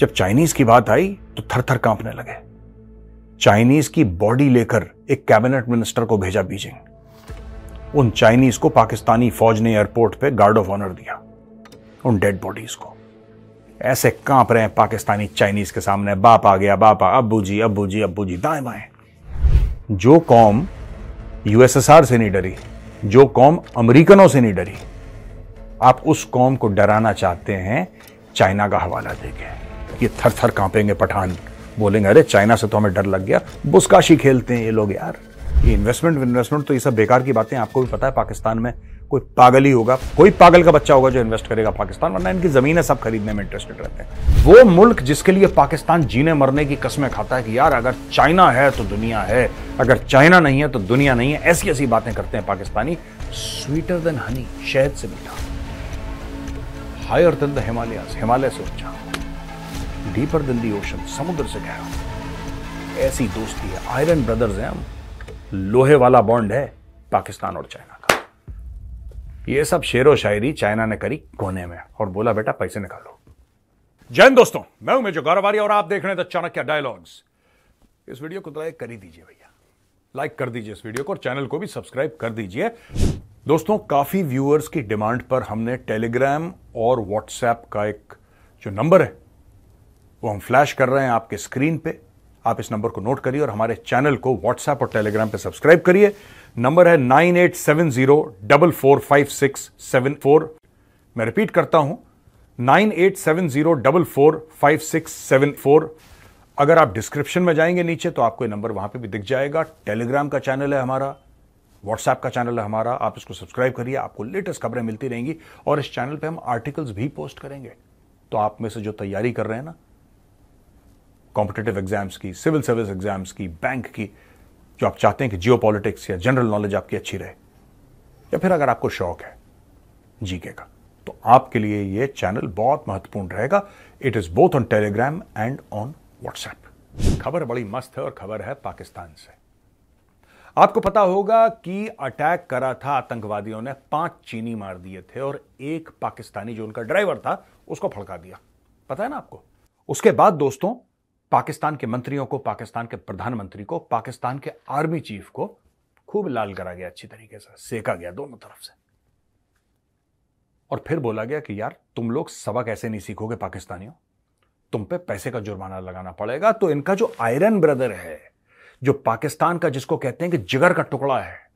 जब चाइनीज की बात आई तो थर थर कांपने लगे। चाइनीज की बॉडी लेकर एक कैबिनेट मिनिस्टर को भेजा बीजिंग। उन चाइनीज को पाकिस्तानी फौज ने एयरपोर्ट पे गार्ड ऑफ ऑनर दिया, उन डेड बॉडीज को। ऐसे कांप रहे हैं पाकिस्तानी चाइनीज के सामने, बाप आ गया, बाप आ, अब्बू जी अब्बू जी अब्बू जी, दाएं बाएं। जो कौम यूएसएसआर से नहीं डरी, जो कौम अमेरिकनों से नहीं डरी, आप उस कौम को डराना चाहते हैं चाइना का हवाला देके। ये थर थर कांपेंगे पठान, बोलेंगे अरे चाइना से तो हमें डर लग गया, बुस्काशी खेलते हैं ये लोग। यार ये इन्वेस्टमेंट तो ये सब बेकार की बातें, आपको भी पता है पाकिस्तान में कोई पागल ही होगा, कोई पागल का बच्चा होगा जो इन्वेस्ट करेगा पाकिस्तान, वरना इनकी ज़मीनें सब खरीदने में इंटरेस्टेड रहते हैं। वो मुल्क जिसके लिए पाकिस्तान जीने मरने की कस्में खाता है कि यार अगर चाइना है तो दुनिया है, अगर चाइना नहीं है तो दुनिया नहीं है, ऐसी ऐसी बातें करते हैं पाकिस्तानी। स्वीटर देन हनी, शहद से मीठा, higher than the Himalayas, Himalaya से ऊंचा, डीपर देन द ओशन, समुद्र से गहरा। ऐसी दोस्ती है, आयरन ब्रदर्स हैं हम, लोहे वाला बॉन्ड है पाकिस्तान और चाइना। ये सब शेरो शायरी चाइना ने करी कोने में और बोला बेटा पैसे निकालो। जय हिंद दोस्तों, मैं हूं मेजर गौरव आर्य और आप देख रहे हैं द चाणक्य डायलॉग्स। इस वीडियो को लाइक कर दीजिए भैया, लाइक कर दीजिए इस वीडियो को और चैनल को भी सब्सक्राइब कर दीजिए। दोस्तों काफी व्यूअर्स की डिमांड पर हमने टेलीग्राम और व्हाट्सएप का एक जो नंबर है वो हम फ्लैश कर रहे हैं आपके स्क्रीन पर। आप इस नंबर को नोट करिए और हमारे चैनल को व्हाट्सएप और टेलीग्राम पर सब्सक्राइब करिए। नंबर है 9870445674। मैं रिपीट करता हूं, 9870445674। अगर आप डिस्क्रिप्शन में जाएंगे नीचे तो आपको ये नंबर वहां पे भी दिख जाएगा। टेलीग्राम का चैनल है हमारा, व्हाट्सएप का चैनल है हमारा, आप इसको सब्सक्राइब करिए, आपको लेटेस्ट खबरें मिलती रहेंगी। और इस चैनल पर हम आर्टिकल्स भी पोस्ट करेंगे, तो आप में से जो तैयारी कर रहे हैं ना कॉम्पिटिटिव एग्जाम्स की, सिविल सर्विस एग्जाम्स की, बैंक की, जो आप चाहते हैं कि जियोपॉलिटिक्स या जनरल नॉलेज आपकी अच्छी रहे, या फिर अगर आपको शौक है जीके का, तो आपके लिए ये चैनल बहुत महत्वपूर्ण रहेगा। It is both on Telegram and on WhatsApp. खबर बड़ी मस्त है और खबर है पाकिस्तान से। आपको पता होगा कि अटैक करा था आतंकवादियों ने, 5 चीनी मार दिए थे और एक पाकिस्तानी जो उनका ड्राइवर था उसको फड़का दिया, पता है ना आपको। उसके बाद दोस्तों पाकिस्तान के मंत्रियों को, पाकिस्तान के प्रधानमंत्री को, पाकिस्तान के आर्मी चीफ को खूब लाल करा गया, अच्छी तरीके से सेका गया दोनों तरफ से। और फिर बोला गया कि यार तुम लोग सबक ऐसे नहीं सीखोगे पाकिस्तानियों, तुम पे पैसे का जुर्माना लगाना पड़ेगा। तो इनका जो आयरन ब्रदर है, जो पाकिस्तान का, जिसको कहते हैं कि जिगर का टुकड़ा है,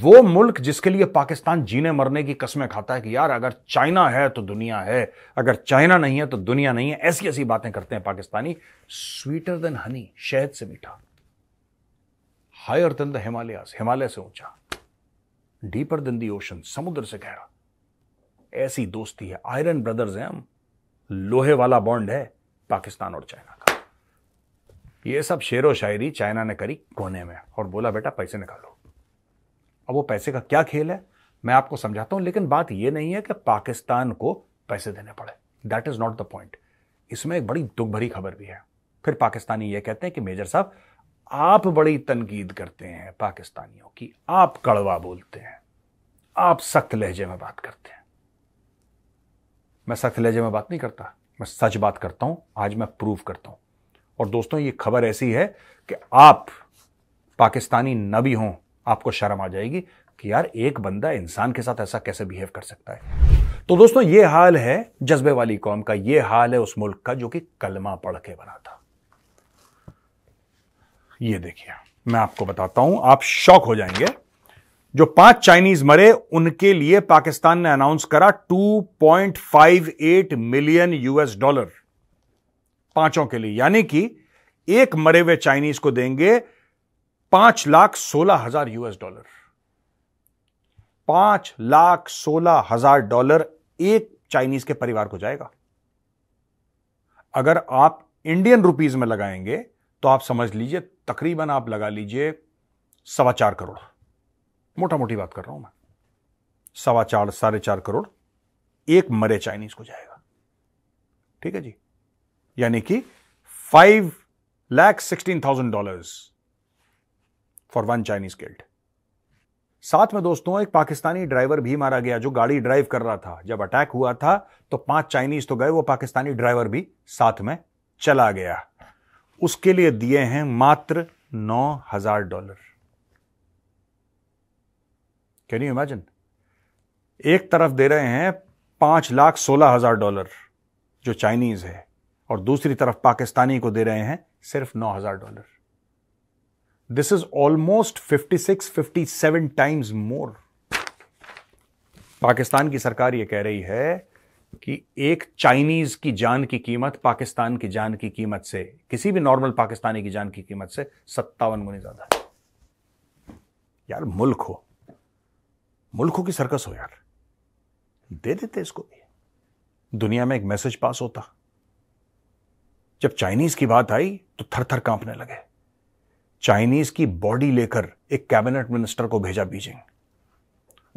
वो मुल्क जिसके लिए पाकिस्तान जीने मरने की कसमें खाता है कि यार अगर चाइना है तो दुनिया है, अगर चाइना नहीं है तो दुनिया नहीं है, ऐसी ऐसी बातें करते हैं पाकिस्तानी। स्वीटर देन हनी, शहद से मीठा, higher than the Himalayas, Himalaya से ऊंचा, डीपर देन द ओशन, समुद्र से गहरा। ऐसी दोस्ती है, आयरन ब्रदर्स हैं हम, लोहे वाला बॉन्ड है पाकिस्तान और चाइना का। ये सब शेरो शायरी चाइना ने करी कोने में और बोला बेटा पैसे निकालो। अब वो पैसे का क्या खेल है मैं आपको समझाता हूं, लेकिन बात यह नहीं है कि पाकिस्तान को पैसे देने पड़े, that is not the point. इसमें एक बड़ी दुख भरी खबर भी है। फिर पाकिस्तानी ये कहते हैं कि मेजर साहब आप बड़ी तनकीद करते हैं पाकिस्तानियों की, आप कड़वा बोलते हैं, आप सख्त लहजे में बात करते हैं। मैं सख्त लहजे में बात नहीं करता, मैं सच बात करता हूं, आज मैं प्रूव करता हूं। और दोस्तों ये खबर ऐसी है कि आप पाकिस्तानी न भी हों आपको शर्म आ जाएगी कि यार एक बंदा इंसान के साथ ऐसा कैसे बिहेव कर सकता है। तो दोस्तों ये हाल है जज्बे वाली कौम का, ये हाल है उस मुल्क का जो कि कलमा पढ़ के बना था। ये देखिए मैं आपको बताता हूं, आप शॉक हो जाएंगे। जो 5 चाइनीज मरे उनके लिए पाकिस्तान ने अनाउंस करा $2.58 मिलियन। 5 के लिए, यानी कि एक मरे हुए चाइनीज को देंगे $5,16,000। $5,16,000 एक चाइनीज के परिवार को जाएगा। अगर आप इंडियन रुपीज में लगाएंगे तो आप समझ लीजिए तकरीबन आप लगा लीजिए 4.25 करोड़। मोटा मोटी बात कर रहा हूं मैं, 4.25-4.5 करोड़ एक मरे चाइनीज को जाएगा, ठीक है जी। यानी कि $5,16,000 for one Chinese killed। साथ में दोस्तों एक पाकिस्तानी ड्राइवर भी मारा गया जो गाड़ी ड्राइव कर रहा था। जब अटैक हुआ था तो 5 चाइनीज तो गए, वो पाकिस्तानी ड्राइवर भी साथ में चला गया। उसके लिए दिए हैं मात्र $9,000। कैन यू इमेजिन, एक तरफ दे रहे हैं $5,16,000 जो चाइनीज है और दूसरी तरफ पाकिस्तानी को दे रहे हैं सिर्फ $9,000। This is almost 56-57 times more. पाकिस्तान की सरकार ये कह रही है कि एक चाइनीज की जान की कीमत पाकिस्तान की जान की कीमत से, किसी भी नॉर्मल पाकिस्तानी की जान की कीमत से 57 गुने ज्यादा है। यार मुल्क हो की सर्कस हो यार, दे देते इसको भी, दुनिया में एक मैसेज पास होता। जब चाइनीज की बात आई तो थर थर कांपने लगे। चाइनीज की बॉडी लेकर एक कैबिनेट मिनिस्टर को भेजा बीजिंग।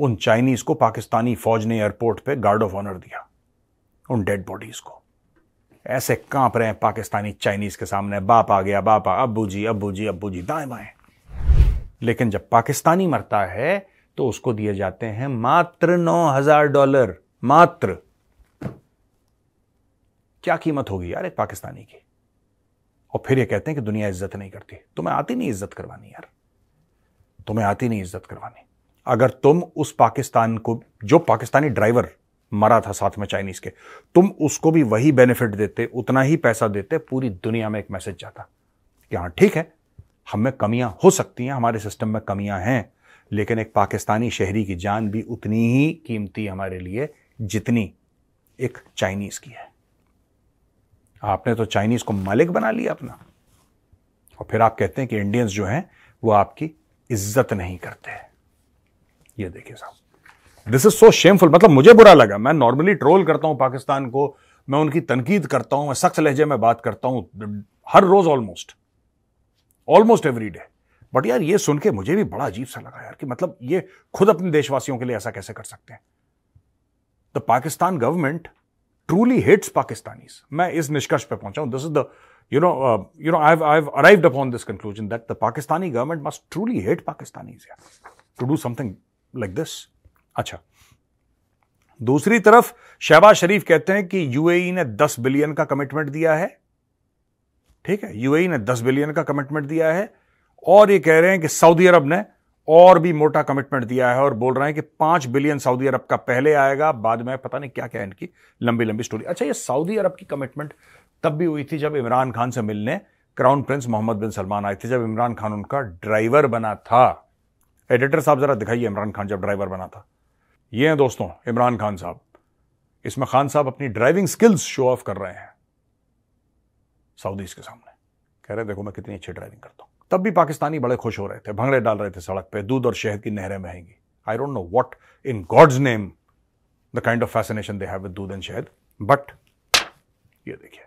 उन चाइनीज को पाकिस्तानी फौज ने एयरपोर्ट पे गार्ड ऑफ ऑनर दिया, उन डेड बॉडीज को। ऐसे कांप रहे हैं पाकिस्तानी चाइनीज के सामने, बाप आ गया, बाप आ, अब्बूजी अब्बूजी अब्बूजी, दाएं बाएं। लेकिन जब पाकिस्तानी मरता है तो उसको दिए जाते हैं मात्र $9,000। मात्र क्या कीमत होगी यार एक पाकिस्तानी की। और फिर ये कहते हैं कि दुनिया इज्जत नहीं करती। तुम्हें आती नहीं इज्जत करवानी यार, तुम्हें आती नहीं इज्जत करवानी। अगर तुम उस पाकिस्तान को, जो पाकिस्तानी ड्राइवर मरा था साथ में चाइनीज के, तुम उसको भी वही बेनिफिट देते, उतना ही पैसा देते, पूरी दुनिया में एक मैसेज जाता कि हाँ ठीक है, हमें कमियां हो सकती हैं, हमारे सिस्टम में कमियां हैं, लेकिन एक पाकिस्तानी शहरी की जान भी उतनी ही कीमती हमारे लिए जितनी एक चाइनीज की है। आपने तो चाइनीज को मालिक बना लिया अपना, और फिर आप कहते हैं कि इंडियंस जो हैं वो आपकी इज्जत नहीं करते। ये देखिए साहब, दिस इज सो शेमफुल। मतलब मुझे बुरा लगा, मैं नॉर्मली ट्रोल करता हूं पाकिस्तान को, मैं उनकी तनकीद करता हूं, मैं सख्त लहजे में बात करता हूं हर रोज, ऑलमोस्ट एवरी डे। बट यार ये सुन के मुझे भी बड़ा अजीब सा लगा यार कि मतलब ये खुद अपने देशवासियों के लिए ऐसा कैसे कर सकते हैं। The Pakistan government truly hates Pakistanis. मैं इस निष्कर्ष पे पहुंचा हूं। This is the, I've arrived upon this conclusion that the Pakistani government must truly hate Pakistanis yeah, to do something like this. अच्छा, दूसरी तरफ शहबाज शरीफ कहते हैं कि यूएई ने 10 बिलियन का कमिटमेंट दिया है। ठीक है, यूएई ने 10 बिलियन का कमिटमेंट दिया है, और ये कह रहे हैं कि सऊदी अरब ने और भी मोटा कमिटमेंट दिया है, और बोल रहे हैं कि 5 बिलियन सऊदी अरब का पहले आएगा, बाद में पता नहीं क्या क्या, इनकी लंबी लंबी स्टोरी। अच्छा, ये सऊदी अरब की कमिटमेंट तब भी हुई थी जब इमरान खान से मिलने crown prince Mohammed bin Salman आए थे, जब इमरान खान उनका ड्राइवर बना था। एडिटर साहब जरा दिखाइए, इमरान खान जब ड्राइवर बना था। ये हैं दोस्तों इमरान खान साहब, इसमें खान साहब अपनी ड्राइविंग स्किल्स शो ऑफ कर रहे हैं सऊदीज के सामने, कह रहे हैं देखो मैं कितनी अच्छी ड्राइविंग करता हूं। तब भी पाकिस्तानी बड़े खुश हो रहे थे, भंगड़े डाल रहे थे सड़क पे, दूध और शहद की नहरें बहेंगी। I don't know what in God's name the kind of fascination they have with doodh and shahad. But ये देखिए,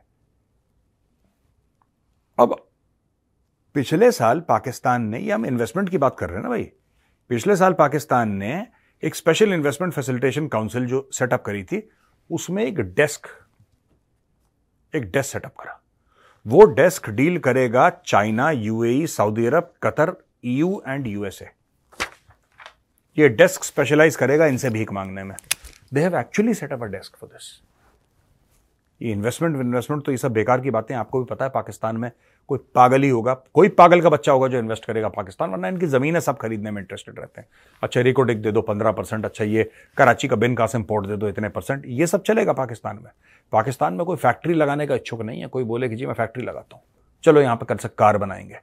अब पिछले साल पाकिस्तान ने, ये हम इन्वेस्टमेंट की बात कर रहे हैं ना भाई, पिछले साल पाकिस्तान ने एक स्पेशल इन्वेस्टमेंट फैसिलिटेशन काउंसिल जो सेटअप करी थी, उसमें एक डेस्क सेटअप करा। वो डेस्क डील करेगा China, UAE, Saudi Arab, Qatar, EU and USA. ये डेस्क स्पेशलाइज करेगा इनसे भीख मांगने में। They have actually set up a desk for this. ये इन्वेस्टमेंट तो ये सब बेकार की बातें, आपको भी पता है पाकिस्तान में कोई पागल ही होगा, कोई पागल का बच्चा होगा जो इन्वेस्ट करेगा पाकिस्तान, वरना इनकी ज़मीनें सब खरीदने में इंटरेस्टेड रहते हैं। अच्छा रेकोडिक दे दो 15%, अच्छा ये कराची का बिन कासिम पोर्ट दे दो इतने %, ये सब चलेगा पाकिस्तान में। पाकिस्तान में कोई फैक्ट्री लगाने का इच्छुक नहीं है, कोई बोले कि जी मैं फैक्ट्री लगाता हूँ, चलो यहाँ पर कल से कार बनाएंगे,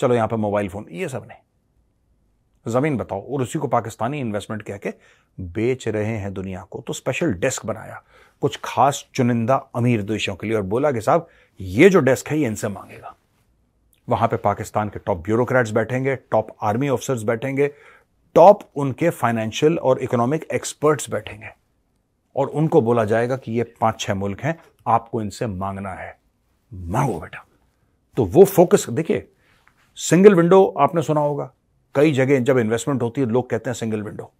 चलो यहाँ पर मोबाइल फ़ोन, ये सब नहीं। ज़मीन बताओ, और उसी को पाकिस्तानी इन्वेस्टमेंट कह के बेच रहे हैं दुनिया को। तो स्पेशल डेस्क बनाया कुछ खास चुनिंदा अमीर देशों के लिए, और बोला कि साहब ये जो डेस्क है ये इनसे मांगेगा। वहां पे पाकिस्तान के टॉप ब्यूरोक्रेट्स बैठेंगे, टॉप आर्मी ऑफिसर्स बैठेंगे, टॉप उनके फाइनेंशियल और इकोनॉमिक एक्सपर्ट्स बैठेंगे, और उनको बोला जाएगा कि ये 5-6 मुल्क हैं, आपको इनसे मांगना है, मांगो बेटा। तो वो फोकस देखिए, सिंगल विंडो आपने सुना होगा, कई जगह जब इन्वेस्टमेंट होती है लोग कहते हैं सिंगल विंडो।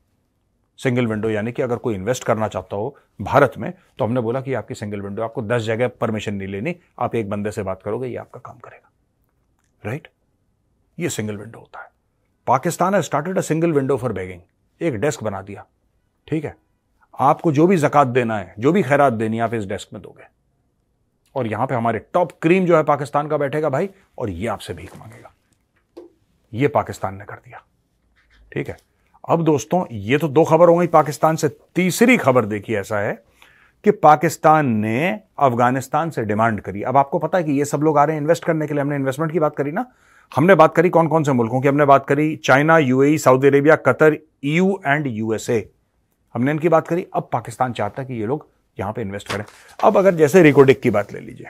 सिंगल विंडो यानी कि अगर कोई इन्वेस्ट करना चाहता हो भारत में, तो हमने बोला कि आपकी सिंगल विंडो, आपको 10 जगह परमिशन नहीं लेनी, आप एक बंदे से बात करोगे, ये आपका काम करेगा, राइट। ये सिंगल विंडो होता है। Pakistan has started a single window for begging, एक डेस्क बना दिया। ठीक है, आपको जो भी ज़कात देना है, जो भी खैरात देनी है, आप इस डेस्क में दोगे। और यहां पे हमारे टॉप क्रीम जो है पाकिस्तान का बैठेगा भाई, और ये आपसे भीख मांगेगा। ये पाकिस्तान ने कर दिया। ठीक है, अब दोस्तों ये तो दो खबर हो गई पाकिस्तान से। तीसरी खबर देखिए, ऐसा है कि पाकिस्तान ने अफगानिस्तान से डिमांड करी। अब आपको पता है कि ये सब लोग आ रहे हैं इन्वेस्ट करने के लिए। हमने इन्वेस्टमेंट की बात करी ना, हमने बात करी कौन कौन से मुल्कों की। हमने बात करी China, UAE, Saudi Arabia, Qatar, EU and USA, हमने इनकी बात करी। अब पाकिस्तान चाहता है कि ये लोग यहां पे इन्वेस्ट करें। अब अगर जैसे रिकोडिक की बात ले लीजिए,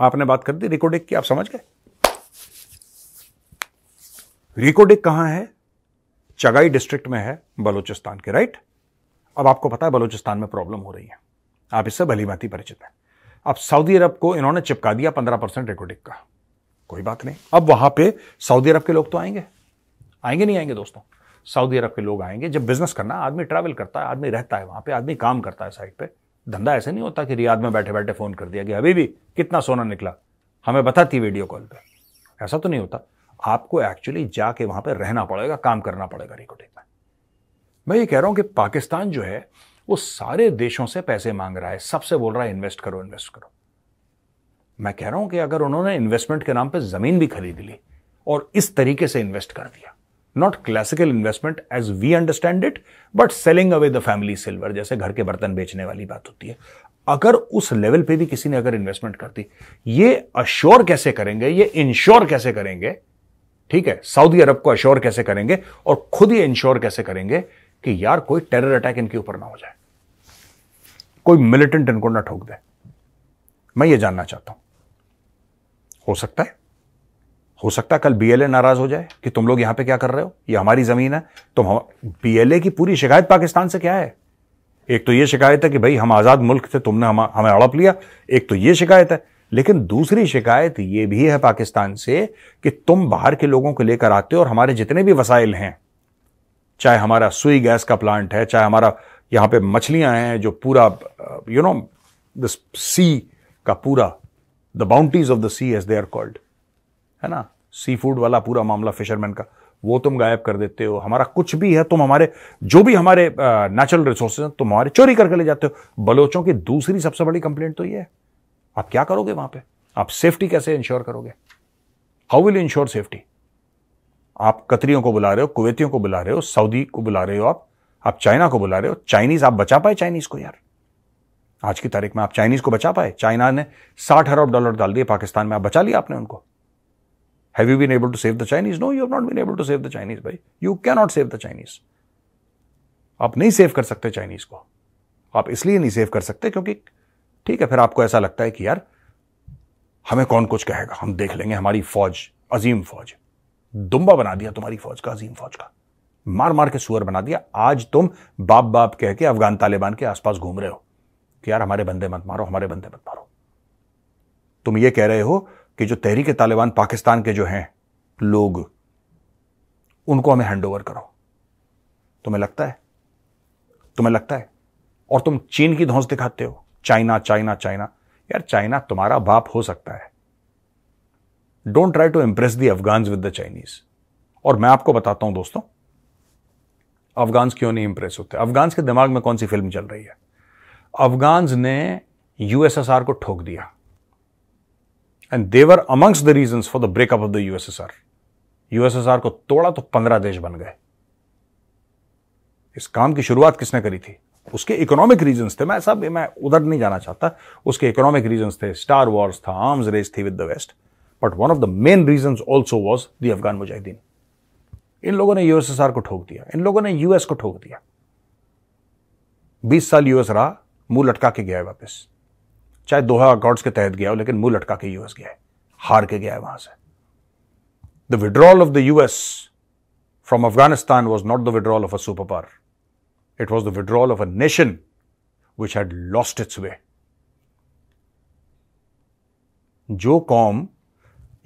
आपने बात कर दी रिकोडिक की, आप समझ गए रिकोडिक कहां है? चगाई डिस्ट्रिक्ट में है बलूचिस्तान के, राइट। अब आपको पता है बलूचिस्तान में प्रॉब्लम हो रही है, आप इससे भलीभांति परिचित हैं। अब सऊदी अरब को इन्होंने चिपका दिया 15% रिकोडिक का, कोई बात नहीं। अब वहां पे सऊदी अरब के लोग तो आएंगे, आएंगे नहीं आएंगे दोस्तों? सऊदी अरब के लोग आएंगे। जब बिजनेस करना, आदमी ट्रैवल करता है, आदमी रहता है वहां पे, आदमी काम करता है साइड पे। धंधा ऐसे नहीं होता कि रियाद में बैठे बैठे फोन कर दिया कि अभी भी कितना सोना निकला, हमें बताती वीडियो कॉल पे, ऐसा तो नहीं होता। आपको एक्चुअली जाके वहां पे रहना पड़ेगा, काम करना पड़ेगा रिकोडिक में। मैं ये कह रहा हूं कि पाकिस्तान जो है वो सारे देशों से पैसे मांग रहा है, सबसे बोल रहा है इन्वेस्ट करो, इन्वेस्ट करो। मैं कह रहा हूं कि अगर उन्होंने इन्वेस्टमेंट के नाम पर जमीन भी खरीद ली और इस तरीके से इन्वेस्ट कर दिया, Not classical investment as we understand it, but selling away the family silver, जैसे घर के बर्तन बेचने वाली बात होती है, अगर उस लेवल पे भी किसी ने अगर इन्वेस्टमेंट करती, ये अश्योर कैसे करेंगे, ये इंश्योर कैसे करेंगे? ठीक है, सऊदी अरब को अश्योर कैसे करेंगे और खुद ही इंश्योर कैसे करेंगे कि यार कोई टेरर अटैक इनके ऊपर ना हो जाए, कोई मिलिटेंट इनको ना ठोक दे। मैं ये जानना चाहता हूं, हो सकता है कल बीएलए नाराज हो जाए कि तुम लोग यहां पे क्या कर रहे हो, ये हमारी जमीन है। बीएलए की पूरी शिकायत पाकिस्तान से क्या है? एक तो ये शिकायत है कि भाई हम आजाद मुल्क थे, तुमने हमें हड़प लिया, एक तो ये शिकायत है। लेकिन दूसरी शिकायत ये भी है पाकिस्तान से कि तुम बाहर के लोगों को लेकर आते हो और हमारे जितने भी वसाइल हैं, चाहे हमारा सुई गैस का प्लांट है, चाहे हमारा यहां पर मछलियां हैं जो पूरा यू नो दिस सी का पूरा the boundaries of the sea as they are called, है ना, सी फूड वाला पूरा मामला फिशरमैन का, वो तुम गायब कर देते हो। हमारा कुछ भी है, तुम हमारे जो भी हमारे नेचुरल रिसोर्सेज हैं तुम हमारे चोरी करके ले जाते हो। बलोचों की दूसरी सबसे बड़ी कंप्लेंट तो ये है। आप क्या करोगे वहां पे, आप सेफ्टी कैसे इंश्योर करोगे? How will ensure safety? आप कतरियों को बुला रहे हो, कुवैतियों को बुला रहे हो, सऊदी को बुला रहे हो, आप चाइना को बुला रहे हो। चाइनीज आप बचा पाए चाइनीज को यार, आज की तारीख में आप चाइनीज को बचा पाए? चाइना ने $60 अरब डाल दिए पाकिस्तान में, आप बचा लिया आपने उनको? Have you been able to save the Chinese? No, you have not been able to save the Chinese, भाई। You cannot save the Chinese। आप नहीं सेव कर सकते चाइनीज को। आप इसलिए नहीं सेव कर सकते क्योंकि ठीक है, फिर आपको ऐसा लगता है कि यार हमें कौन कुछ कहेगा, हम देख लेंगे, हमारी फौज अजीम फौज। दुम्बा बना दिया तुम्हारी फौज का, अजीम फौज का, मार मार के सुअर बना दिया। आज तुम बाप बाप कह के अफगान तालिबान के आसपास घूम रहे हो कि यार हमारे बंदे मत मारो, हमारे बंदे मत मारो। तुम ये कह रहे हो कि जो तहरीक-ए-तालिबान पाकिस्तान के जो हैं लोग, उनको हमें हैंडओवर करो। तुम्हें लगता है और तुम चीन की धौंस दिखाते हो, चाइना चाइना चाइना। यार चाइना तुम्हारा बाप हो सकता है। Don't try to impress the Afghans with the Chinese. और मैं आपको बताता हूं दोस्तों, अफगान्स क्यों नहीं इंप्रेस होते। अफगान्स के दिमाग में कौन सी फिल्म चल रही है? अफगान्स ने यूएसएसआर को ठोक दिया and they were amongst the reasons for the breakup of the USSR. USSR को तोड़ा तो 15 देश बन गए। इस काम की शुरुआत किसने करी थी? उसके इकोनॉमिक रीजंस थे, मैं उधर नहीं जाना चाहता। उसके इकोनॉमिक रीजंस थे, स्टार वॉर्स था, आर्म्स रेस थी with the west, but one of the main reasons also was the Afghan mujahideen. इन लोगों ने यूएसएसआर को ठोक दिया, इन लोगों ने यूएस को ठोक दिया। 20 साल यूएस रहा, मुंह लटका के गया है वापस, चाहे दोहा अकॉर्ड्स के तहत गया हो लेकिन मुंह लटका के यूएस गया है, हार के गया है वहां से। The withdrawal of the US from Afghanistan was not the withdrawal of a super power, it was the withdrawal of a nation which had lost its way. जो कौम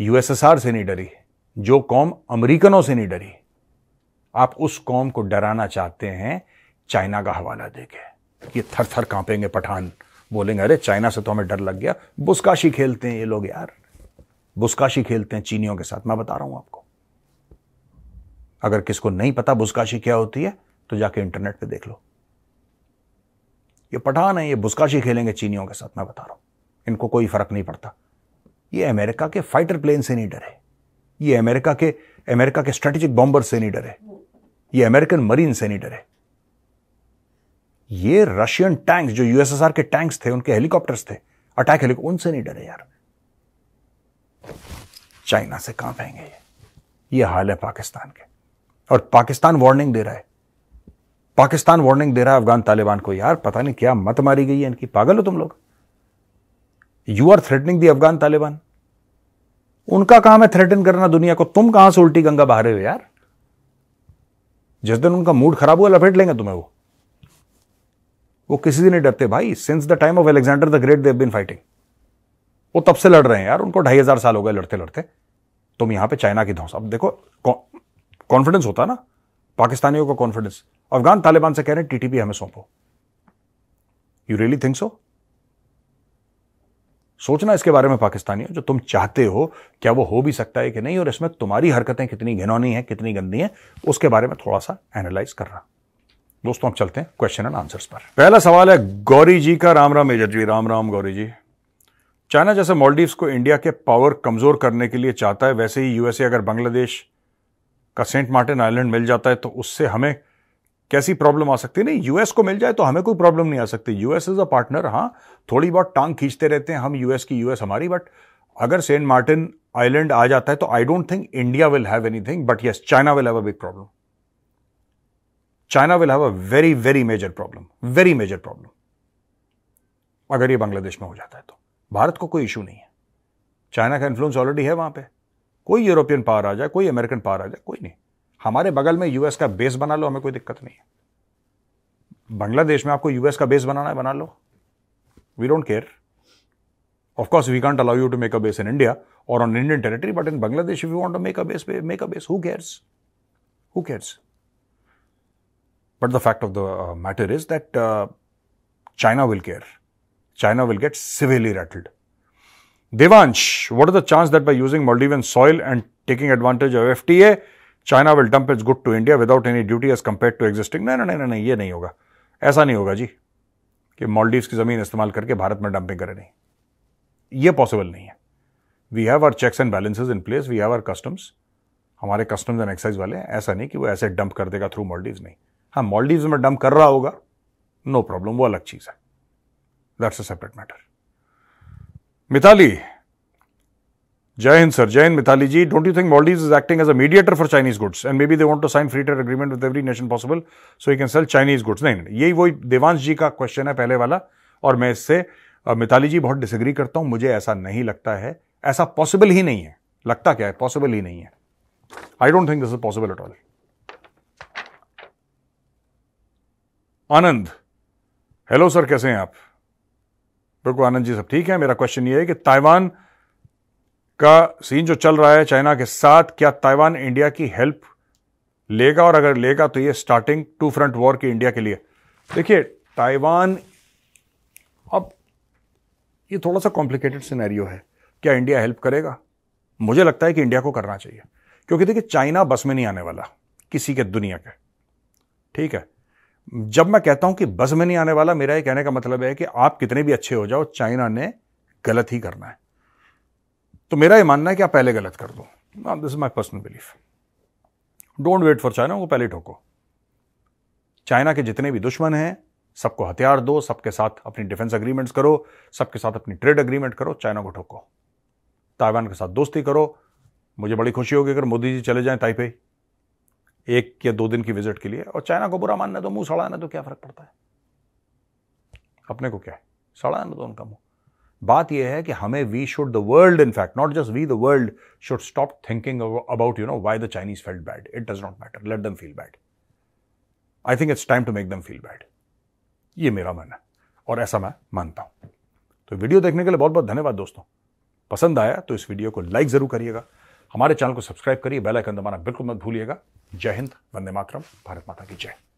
यूएसएसआर से नहीं डरी, जो कौम अमेरिकनों से नहीं डरी, आप उस कौम को डराना चाहते हैं चाइना का हवाला देके। ये थर थर कांपेंगे पठान, बोलेंगे अरे चाइना से तो हमें डर लग गया। बुस्काशी खेलते हैं ये लोग यार, बुस्काशी खेलते हैं चीनियों के साथ। मैं बता रहा हूं आपको, अगर किसको नहीं पता बुज़काशी क्या होती है तो जाके इंटरनेट पे देख लो। ये पठान है, ये बुज़काशी खेलेंगे चीनियों के साथ, मैं बता रहा हूँ। इनको कोई फर्क नहीं पड़ता। ये अमेरिका के फाइटर प्लेन से नहीं डरे, ये अमेरिका के स्ट्रेटेजिक बॉम्बर से नहीं डरे, ये अमेरिकन मरीन से नहीं डरे, ये रशियन टैंक्स जो यूएसएसआर के टैंक्स थे, उनके हेलीकॉप्टर्स थे, अटैक हेलीकॉप्टर, उनसे नहीं डरे यार। चाइना से कहां पाएंगे ये हाल है पाकिस्तान के। और पाकिस्तान वार्निंग दे रहा है, पाकिस्तान वार्निंग दे रहा है अफगान तालिबान को, यार पता नहीं क्या मत मारी गई है इनकी, पागल हो तुम लोग। You are threatening the Afghan Taliban. उनका काम है थ्रेटन करना दुनिया को, तुम कहां से उल्टी गंगा बहा रहे हो यार। जिस दिन उनका मूड खराब हुआ लपेट लेंगे तुम्हें। वो किसी से नहीं डरते भाई। Since the time of Alexander the great they have been fighting. वो तब से लड़ रहे हैं यार, उनको 2500 साल हो गए लड़ते लड़ते। तुम यहां पे चाइना की धौंस। अब देखो कॉन्फिडेंस होता है ना पाकिस्तानियों को, कॉन्फिडेंस। अफगान तालिबान से कह रहे हैं टीटीपी हमें सौंपो। You really think so? सोचना इसके बारे में पाकिस्तानियों, जो तुम चाहते हो क्या वो हो भी सकता है कि नहीं, और इसमें तुम्हारी हरकतें कितनी घिनौनी है, कितनी गंदी है, उसके बारे में थोड़ा सा एनालाइज करना। दोस्तों अब चलते हैं क्वेश्चन एंड आंसर्स पर। पहला सवाल है गौरी जी का। राम राम मेजर जी। राम राम गौरी जी। चाइना जैसे मालदीव्स को इंडिया के पावर कमजोर करने के लिए चाहता है, वैसे ही यूएसए अगर बांग्लादेश का सेंट मार्टिन आइलैंड मिल जाता है तो उससे हमें कैसी प्रॉब्लम आ सकती है? नहीं, यूएस को मिल जाए तो हमें कोई प्रॉब्लम नहीं आ सकती। US is a partner. हाँ, थोड़ी बहुत टांग खींचते रहते हैं हम, यूएस की यूएस हमारी, बट अगर सेंट मार्टिन आइलैंड आ जाता है तो I don't think India will have anything, but yes China will have a big problem. China will have a very very major problem, very major problem अगर ये बांग्लादेश में हो जाता है तो। भारत को कोई इशू नहीं है, चाइना का इन्फ्लुएंस ऑलरेडी है वहां पे। कोई यूरोपियन पावर आ जाए, कोई अमेरिकन पावर आ जाए, कोई नहीं, हमारे बगल में यूएस का बेस बना लो, हमें कोई दिक्कत नहीं है। बांग्लादेश में आपको यूएस का बेस बनाना है, बना लो, we don't care. Of course we can't allow you to make a base in India और on Indian territory, but in Bangladesh if you want to make a base, make a base. Who cares? But the fact of the matter is that China will care. China will get severely rattled. Devansh, what is the chance that by using Maldivian soil and taking advantage of FTA, China will dump its good to India without any duty as compared to existing? No, ये नहीं होगा, ऐसा नहीं होगा जी कि Maldives की ज़मीन इस्तेमाल करके भारत में dumping करे, नहीं, ये possible नहीं है। We have our checks and balances in place, we have our customs, हमारे customs and excise वाले हैं, ऐसा नहीं कि वो ऐसे dump कर देगा through Maldives, नहीं। हाँ, मालदीव्स में डंप कर रहा होगा, नो प्रॉब्लम, वो अलग चीज है, that's a separate matter. Mitali, जय हिंद सर। जय Hind Mitali ji. Don't you think Maldives is acting as a mediator for Chinese goods and maybe they want to sign free trade agreement with every nation possible so you can sell Chinese goods? नहीं, यही वही देवांश जी का question है पहले वाला, और मैं इससे मिताली जी बहुत डिसएग्री करता हूं। मुझे ऐसा नहीं लगता है, ऐसा पॉसिबल ही नहीं है। लगता क्या है, पॉसिबल ही नहीं है। I don't think this is possible at all. Anand, hello sir, कैसे हैं आप? बिल्कुल आनंद जी, सब ठीक है। मेरा क्वेश्चन ये है कि ताइवान का सीन जो चल रहा है चाइना के साथ, क्या ताइवान इंडिया की हेल्प लेगा, और अगर लेगा तो ये स्टार्टिंग टू फ्रंट वॉर की इंडिया के लिए? देखिए ताइवान, अब ये थोड़ा सा कॉम्प्लिकेटेड सिनेरियो है। क्या इंडिया हेल्प करेगा? मुझे लगता है कि इंडिया को करना चाहिए, क्योंकि देखिए चाइना बस में नहीं आने वाला किसी के दुनिया के, ठीक है। जब मैं कहता हूं कि बस में नहीं आने वाला, मेरा ये कहने का मतलब है कि आप कितने भी अच्छे हो जाओ, चाइना ने गलत ही करना है। तो मेरा ये मानना है कि आप पहले गलत कर दो। This is my personal belief. Don't wait for China, उनको पहले ठोको। चाइना के जितने भी दुश्मन हैं सबको हथियार दो, सबके साथ अपनी डिफेंस अग्रीमेंट्स करो, सबके साथ अपनी ट्रेड एग्रीमेंट करो, चाइना को ठोको, ताइवान के साथ दोस्ती करो। मुझे बड़ी खुशी होगी अगर मोदी जी चले जाएं ताइपे 1 या 2 दिन की विजिट के लिए, और चाइना को बुरा मानना तो मुंह सड़ाना, तो क्या फर्क पड़ता है अपने को, क्या है सड़ाना तो उनका मुंह। बात यह है कि हमें, we should, the world in fact, not just we, the world should stop thinking about you know why the Chinese felt bad. It does not matter, let them feel bad. I think it's time to make them feel bad. ये मेरा मन है और ऐसा मैं मानता हूं। तो वीडियो देखने के लिए बहुत बहुत धन्यवाद दोस्तों। पसंद आया तो इस वीडियो को लाइक जरूर करिएगा, हमारे चैनल को सब्सक्राइब करिए, बेल आइकन दबाना बिल्कुल मत भूलिएगा। जय हिंद, वंदे मातरम, भारत माता की जय।